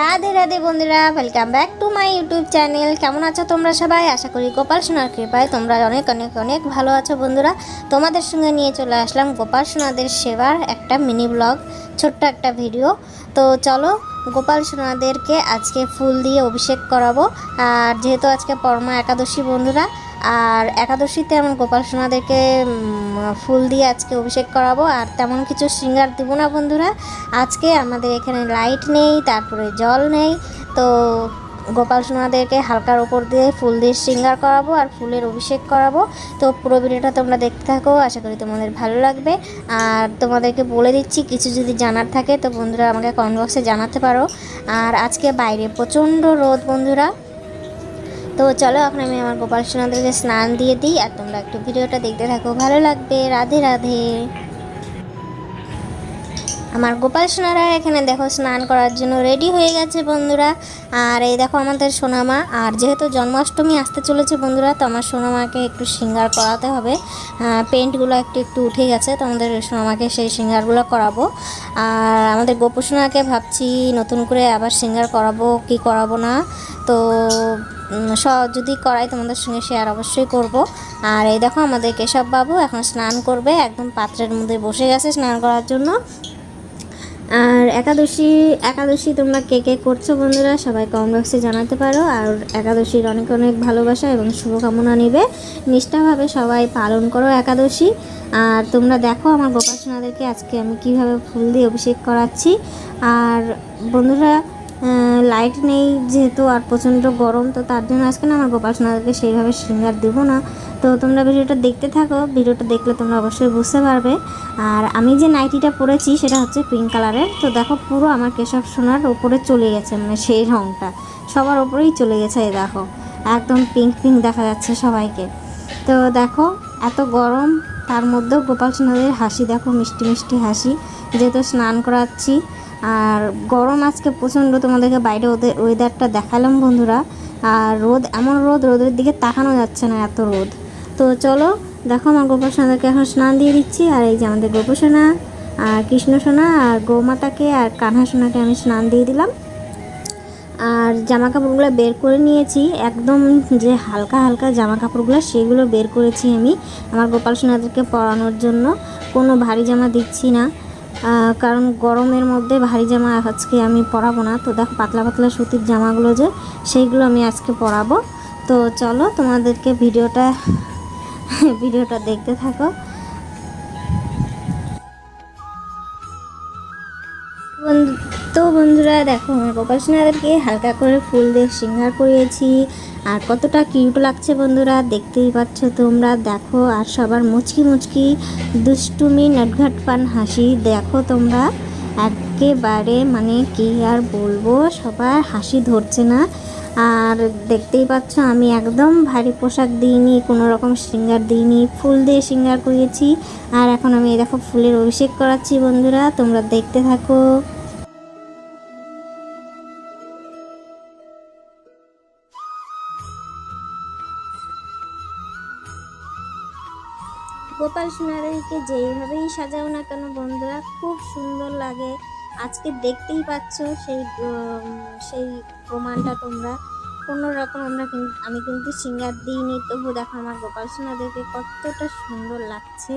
রাধে রাধে বন্ধুরা, welcome back to my YouTube channel. কেমন আছো তোমরা সবাই? আশা করি গোপাল সোনার কৃপায় তোমরা অনেক অনেক অনেক ভালো আছো। বন্ধুরা, তোমাদের সঙ্গে নিয়ে চলে আসলাম গোপাল সোনাদের সেবার একটা মিনি ব্লগ, ছোট্ট একটা ভিডিও। তো চলো, গোপাল সোনাদেরকে আজকে ফুল দিয়ে অভিষেক করাবো। আর যেহেতু আজকে পরমা একাদশী বন্ধুরা, আর একাদশীতে আমার গোপাল সোনাদেরকে ফুল দিয়ে আজকে অভিষেক করাবো। আর তেমন কিছু শৃঙ্গার দেব না বন্ধুরা, আজকে আমাদের এখানে লাইট নেই, তারপরে জল নেই, তো গোপাল সোনাদেরকে হালকার ওপর দিয়ে ফুল দিয়ে শৃঙ্গার করাবো আর ফুলের অভিষেক করাবো। তো পুরো ভিডিওটা তোমরা দেখতে থাকো, আশা করি তোমাদের ভালো লাগবে। আর তোমাদেরকে বলে দিচ্ছি, কিছু যদি জানার থাকে তো বন্ধুরা আমাকে কমেন্ট বক্সে জানাতে পারো। আর আজকে বাইরে প্রচণ্ড রোদ বন্ধুরা। তো চলো, এখন আমি আমার গোপাল সোনাদেরকে স্নান দিয়ে দিই, আর তোমরা একটু ভিডিওটা দেখতে থাকো, ভালো লাগবে। রাধে রাধে। আমার গোপাল সোনারা এখানে দেখো স্নান করার জন্য রেডি হয়ে গেছে বন্ধুরা। আর এই দেখো আমাদের সোনামা, আর যেহেতু জন্মাষ্টমী আসতে চলেছে বন্ধুরা, তো আমার সোনামাকে একটু শৃঙ্গার করাতে হবে। পেন্টগুলো একটু একটু উঠে গেছে, তো আমাদের সোনামাকে সেই শৃঙ্গারগুলো করাবো। আর আমাদের গোপু সোনাকে ভাবছি নতুন করে আবার শৃঙ্গার করাবো কি করাবো না, তো যদি করাই তোমাদের সঙ্গে শেয়ার অবশ্যই করব। আর এই দেখো আমাদের কেশববাবু এখন স্নান করবে, একদম পাত্রের মধ্যে বসে গেছে স্নান করার জন্য। আর একাদশী তোমরা কে কে করছো বন্ধুরা সবাই কমেন্ট বক্সে জানাতে পারো। আর একাদশীর অনেক অনেক ভালোবাসা এবং শুভকামনা নেবে, নিষ্ঠাভাবে সবাই পালন করো একাদশী। আর তোমরা দেখো আমার গোপাল সোনাদেরকে আজকে আমি কীভাবে ফুল দিয়ে অভিষেক করাচ্ছি। আর বন্ধুরা লাইট নেই যেহেতু, আর প্রচণ্ড গরম, তো তার জন্য আজকে না আমার গোপাল সোনাদেরকে সেইভাবে শৃঙ্গার দেবো না। তো তোমরা ভিডিওটা দেখতে থাকো, ভিডিওটা দেখলে তোমরা অবশ্যই বুঝতে পারবে। আর আমি যে নাইটিটা পরেছি সেটা হচ্ছে পিঙ্ক কালারের, তো দেখো পুরো আমার কেশব সোনার ওপরে চলে গেছে, মানে সেই রঙটা সবার ওপরেই চলে গেছে। এই দেখো একদম পিঙ্ক পিঙ্ক দেখা যাচ্ছে সবাইকে। তো দেখো এত গরম, তার মধ্যেও গোপাল সোনাদের হাসি দেখো, মিষ্টি মিষ্টি হাসি, যেহেতু স্নান করাচ্ছি। আর গরম আজকে প্রচণ্ড, তোমাদেরকে বাইরে ওদের ওয়েদারটা দেখালাম বন্ধুরা। আর রোদ, এমন রোদ, রোদের দিকে তাকানো যাচ্ছে না, এত রোদ। তো চলো দেখো আমার গোপাল সোনাদেরকে এখন স্নান দিয়ে দিচ্ছি। আর এই যে আমাদের গোপু সোনা আর কৃষ্ণ সোনা আর গোমাতাকে আর কানহা সোনাকে আমি স্নান দিয়ে দিলাম। আর জামা কাপড়গুলো বের করে নিয়েছি, একদম যে হালকা হালকা জামা কাপড়গুলো সেগুলো বের করেছি আমি আমার গোপাল সোনাদেরকে পরানোর জন্য। কোনো ভারী জামা দিচ্ছি না, কারণ গরমের মধ্যে ভারী জামা আজকে আমি পরাবো না। তো দেখো পাতলা পাতলা সুতির জামাগুলো যে, সেইগুলো আমি আজকে পরাবো। তো চলো তোমাদেরকে ভিডিওটা দেখতে থাকো তো বন্ধুরা। দেখো আমার গোপাল সোনাদেরকে হালকা করে ফুল দিয়ে শৃঙ্গার করিয়েছি, আর কতটা কিউট লাগছে বন্ধুরা, দেখতেই পাচ্ছ তোমরা। দেখো আর সবার মুচকি মুচকি দুষ্টুমি নটঘাটপান হাসি দেখো তোমরা, একেবারে মানে কি আর বলবো, সবার হাসি ধরছে না। আর দেখতেই পাচ্ছ আমি একদম ভারী পোশাক দিইনি, কোনো রকম শৃঙ্গার দিইনি, ফুল দিয়ে শৃঙ্গার করিয়েছি। আর এখন আমি দেখো ফুলের অভিষেক করাচ্ছি বন্ধুরা, তোমরা দেখতে থাকো। গোপাল সোনাদেরকে যেইভাবেই সাজাও না কেন বন্ধুরা, খুব সুন্দর লাগে। আজকে দেখতেই পাচ্ছ সেই প্রমাণটা তোমরা, কোনো রকম আমি কিন্তু শৃঙ্গার দিইনি, তবু দেখো আমার গোপাল সোনাদেরকে কতটা সুন্দর লাগছে।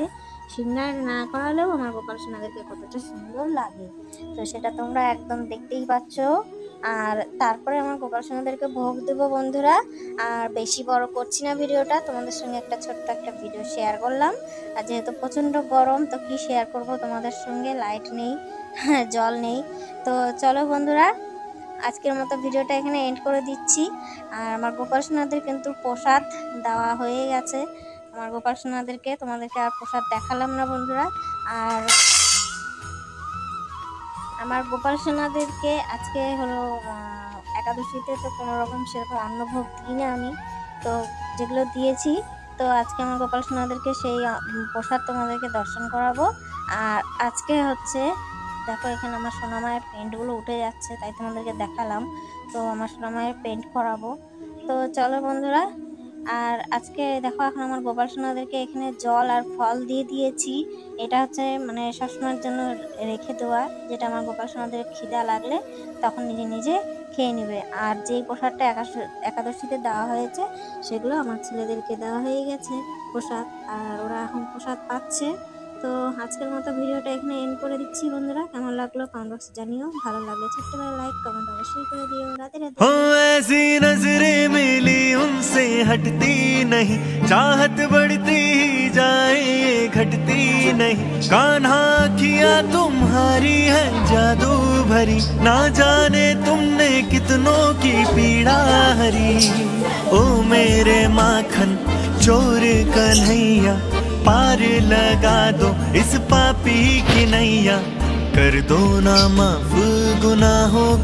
শৃঙ্গার না করালেও আমার গোপাল সোনাদেরকে কতটা সুন্দর লাগে, তো সেটা তোমরা একদম দেখতেই পাচ্ছ। আর তারপরে আমার গোপাল সোনাদেরকে ভোগ দেবো বন্ধুরা। আর বেশি বড় করছি না ভিডিওটা, তোমাদের সঙ্গে একটা ছোট্ট একটা ভিডিও শেয়ার করলাম। আর যেহেতু প্রচণ্ড গরম, তো কি শেয়ার করব তোমাদের সঙ্গে, লাইট নেই, জল নেই। তো চলো বন্ধুরা, আজকের মতো ভিডিওটা এখানে এন্ড করে দিচ্ছি। আর আমার গোপাল সোনাদের কিন্তু প্রসাদ দেওয়া হয়ে গেছে, আমার গোপাল সোনাদেরকে তোমাদেরকে আর প্রসাদ দেখালাম না বন্ধুরা। আর আমার গোপাল সোনাদেরকে আজকে হলো একাদশীতে, তো কোনোরকম সেরকম অন্নভোগ দিই না আমি, তো যেগুলো দিয়েছি, তো আজকে আমার গোপাল সোনাদেরকে সেই প্রসাদ তোমাদেরকে দর্শন করাবো। আর আজকে হচ্ছে দেখো এখানে আমার সোনামায়ের পেন্টগুলো উঠে যাচ্ছে, তাই তোমাদেরকে দেখালাম, তো আমার সোনামায়ের পেন্ট করাবো। তো চলো বন্ধুরা, আর আজকে দেখো এখন আমার গোপাল সোনাদেরকে এখানে জল আর ফল দিয়ে দিয়েছি। এটা হচ্ছে মানে সবসময়ের জন্য রেখে দেওয়া, যেটা আমার গোপাল সোনাদের খিদা লাগলে তখন নিজে নিজে খেয়ে নেবে। আর যেই প্রসাদটা একাদশীতে দেওয়া হয়েছে সেগুলো আমার ছেলেদেরকে দেওয়া হয়ে গেছে প্রসাদ, আর ওরা এখন প্রসাদ পাচ্ছে। তো আজকের মতো ভিডিওটা এখানে এন্ড করে দিচ্ছি। বন্ধুরা কেমন লাগলো কমেন্ট বক্সে জানিও, ভালো লাগলে ছোট্ট করে লাইক কমেন্ট অবশ্যই করে দিও। রাধে রাধে। ও ऐसी नजरें मिली उनसे हटती नहीं, चाहत बढ़ती जाए घटती नहीं, कान्हा किया तुम्हारी है जादू भरी, ना जाने तुमने कितनों की पीड़ा हरी। ओ मेरे माखन चोर कन्हैया, पार लगा दो इस पापी की नैया, कर दो ना माफ गुनाहों को।